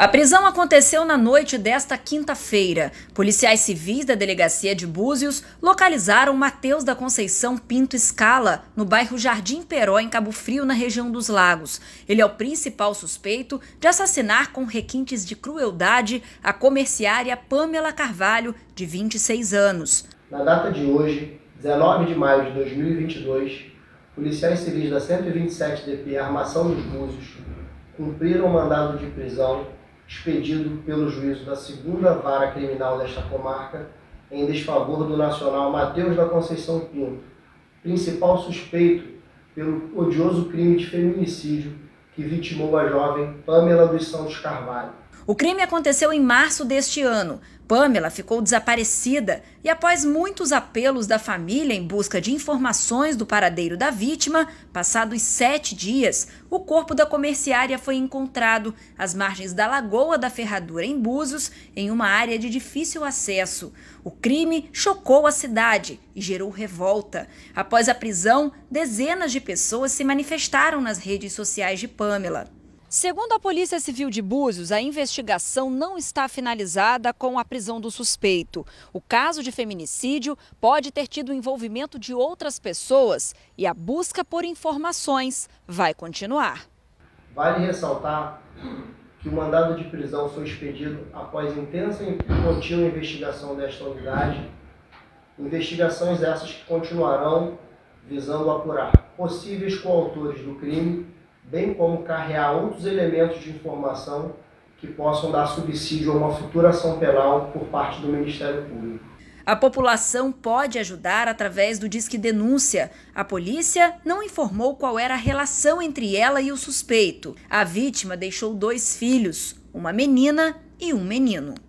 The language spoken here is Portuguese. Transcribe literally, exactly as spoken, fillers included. A prisão aconteceu na noite desta quinta-feira. Policiais civis da Delegacia de Búzios localizaram Matheus da Conceição Pinto Escala, no bairro Jardim Peró, em Cabo Frio, na região dos Lagos. Ele é o principal suspeito de assassinar com requintes de crueldade a comerciária Pâmela Carvalho, de vinte e seis anos. Na data de hoje, dezenove de maio de dois mil e vinte e dois, policiais civis da cento e vinte e sete D P Armação dos Búzios cumpriram o mandado de prisão expedido pelo juízo da segunda vara criminal desta comarca em desfavor do nacional Matheus da Conceição Pinto, principal suspeito pelo odioso crime de feminicídio que vitimou a jovem Pâmela dos Santos Carvalho. O crime aconteceu em março deste ano. Pâmela ficou desaparecida e, após muitos apelos da família em busca de informações do paradeiro da vítima, passados sete dias, o corpo da comerciária foi encontrado às margens da Lagoa da Ferradura, em Búzios, em uma área de difícil acesso. O crime chocou a cidade e gerou revolta. Após a prisão, dezenas de pessoas se manifestaram nas redes sociais de Pâmela. Segundo a Polícia Civil de Búzios, a investigação não está finalizada com a prisão do suspeito. O caso de feminicídio pode ter tido envolvimento de outras pessoas e a busca por informações vai continuar. Vale ressaltar que o mandado de prisão foi expedido após intensa e contínua investigação desta unidade. Investigações essas que continuarão visando apurar possíveis coautores do crime, bem como carrear outros elementos de informação que possam dar subsídio a uma futura ação penal por parte do Ministério Público. A população pode ajudar através do Disque Denúncia. A polícia não informou qual era a relação entre ela e o suspeito. A vítima deixou dois filhos, uma menina e um menino.